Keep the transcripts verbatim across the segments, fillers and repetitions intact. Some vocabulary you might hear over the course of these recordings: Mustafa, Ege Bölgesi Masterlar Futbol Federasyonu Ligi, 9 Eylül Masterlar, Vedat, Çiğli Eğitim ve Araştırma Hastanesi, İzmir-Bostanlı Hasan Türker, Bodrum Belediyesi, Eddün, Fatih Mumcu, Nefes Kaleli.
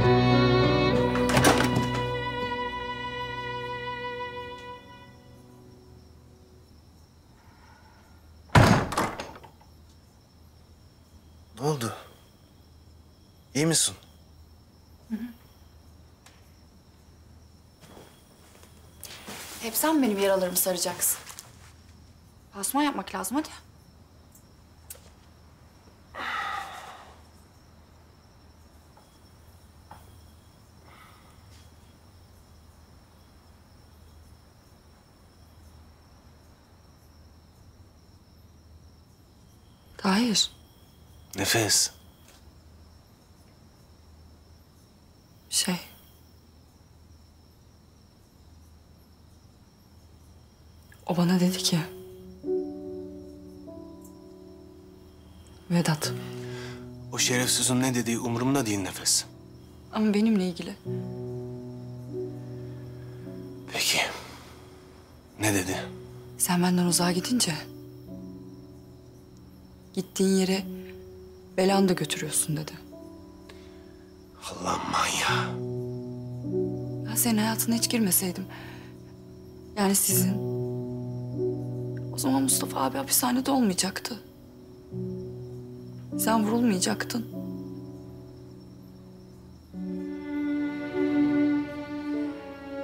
Ne oldu? İyi misin? Hı hı. Hep sen benim yaralarımı saracaksın. Basma yapmak lazım, hadi. Hayır. Nefes. Şey. O bana dedi ki... Vedat. O şerefsizin ne dediği umurumda değil Nefes. Ama benimle ilgili. Peki. Ne dedi? Sen benden uzağa gidince... Gittiğin yere belanı da götürüyorsun dedi. Allah manyağı. Ben senin hayatına hiç girmeseydim. Yani sizin. O zaman Mustafa abi hapishanede olmayacaktı. Sen vurulmayacaktın.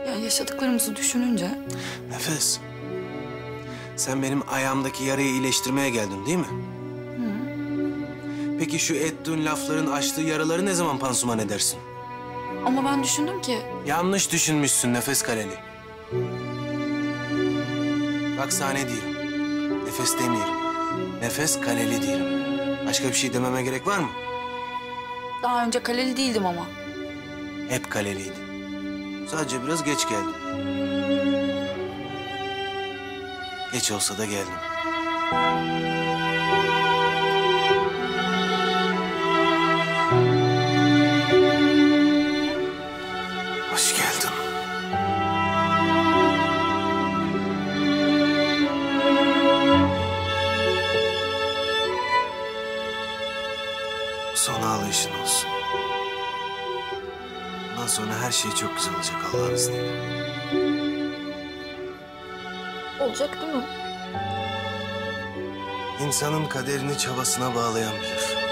Yani yaşadıklarımızı düşününce... Nefes. Sen benim ayağımdaki yarayı iyileştirmeye geldin değil mi? Peki şu Eddün lafların açtığı yaraları ne zaman pansuman edersin? Ama ben düşündüm ki... Yanlış düşünmüşsün Nefes Kaleli. Bak sahne diyorum. Nefes demiyorum. Nefes Kaleli diyorum. Başka bir şey dememe gerek var mı? Daha önce Kaleli değildim ama. Hep Kaleliydin. Sadece biraz geç geldim. Geç olsa da geldim. Hoş geldin. Son ağlayışın olsun. Bundan sonra her şey çok güzel olacak Allah'ın izniyle. Olacak değil mi? İnsanın kaderini çabasına bağlayan bilir.